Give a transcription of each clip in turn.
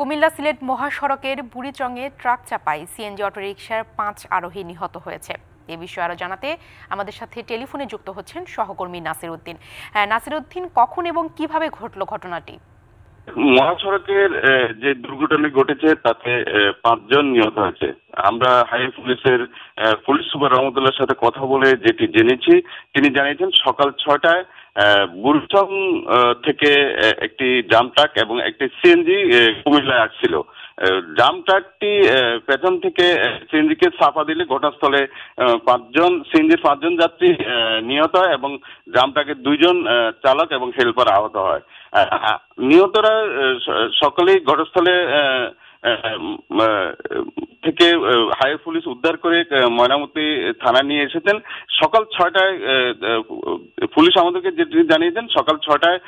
কুমিল্লা সিলেট মহাসড়কের বুড়িচংয়ে ট্রাক চাপায় সিএনজি অটোরিকশার 5 আরোহী নিহত হয়েছে। এ বিষয়ে আরো জানাতে আমাদের সাথে টেলিফোনে যুক্ত হচ্ছেন সহকর্মী নাসিরউদ্দিন। নাসিরউদ্দিন, কখন এবং কিভাবে ঘটল ঘটনাটি? মহাসড়কের যে দুর্ঘটনা ঘটেছে তাতে 5 জন নিহত হয়েছে। আমরা হাই পুলিশের পুলিশ সুপার রহমতুল্লাহর সাথে কথা বলে যেটি জেনেছি, তিনি জানিয়েছেন সকাল 6টায় বুড়িচং থেকে একটি ড্রাম ট্রাক এবং একটি সিএনজি কুমিল্লায় আসছিল। ড্রাম ট্রাকটি পেছন থেকে সিএনজিকে চাপা দিলে ঘটনাস্থলে 5 জন সিএনজির 5 জন যাত্রী নিহত হয় এবং ড্রাম ট্রাকের 2 জন চালক এবং হেল্পার আহত হয়। নিহতরা সকলেই ঘটনাস্থলে থেকে হাইওয়ে পুলিশ উদ্ধার করে ময়নামতি থানা নিয়ে এসেছেন। সকাল 6টায় পুলিশ আমাদেরকে যেটি জানিয়েছেন, সকাল 6টায়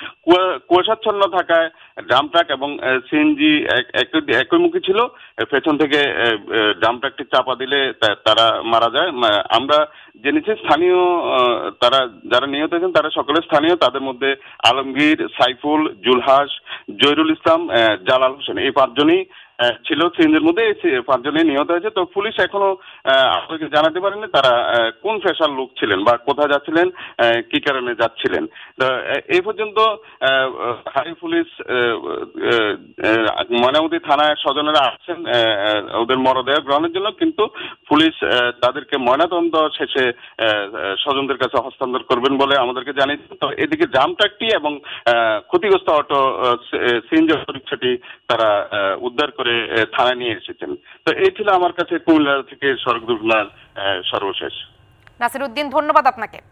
কুয়াশাচ্ছন্ন থাকায় ড্রাম ট্রাক এবং সিএনজি একইমুখী ছিল, পেছন থেকে ড্রাম ট্রাকটি চাপা দিলে তারা মারা যায়। আমরা জেনেছি স্থানীয় তারা যারা নিহত হয়েছেন তারা সকলে স্থানীয়, তাদের মধ্যে আলমগীর, সাইফুল, জুলহাস, জহিরুল ইসলাম, জালাল হোসেন, এই 5 জনই ছিল সিএনজির মধ্যে। 5 জনই নিহত হয়েছে। তো পুলিশ এখনো আপনাকে জানাতে পারেনি তারা কোন পেশার লোক ছিলেন বা কোথায় যাচ্ছিলেন, কি কারণে যাচ্ছিলেন। তো এই পর্যন্ত হাই পুলিশ ময়নামতি থানায় স্বজনেরা আসছেন ওদের মরদেহ গ্রহণের জন্য, কিন্তু পুলিশ তাদেরকে ময়নাতদন্ত শেষে স্বজনদের কাছে হস্তান্তর করবেন বলে আমাদেরকে জানিয়েছেন। তো এদিকে ড্রাম ট্রাকটি এবং ক্ষতিগ্রস্ত অটো সিএনজি অটোরিকশাটি তারা উদ্ধার করে থানায় নিয়ে এসেছেন। তো এই ছিল আমার কাছে কুমিল্লা থেকে সড়ক দুর্ঘটনার সর্বশেষ। নাসিরউদ্দিন, ধন্যবাদ আপনাকে।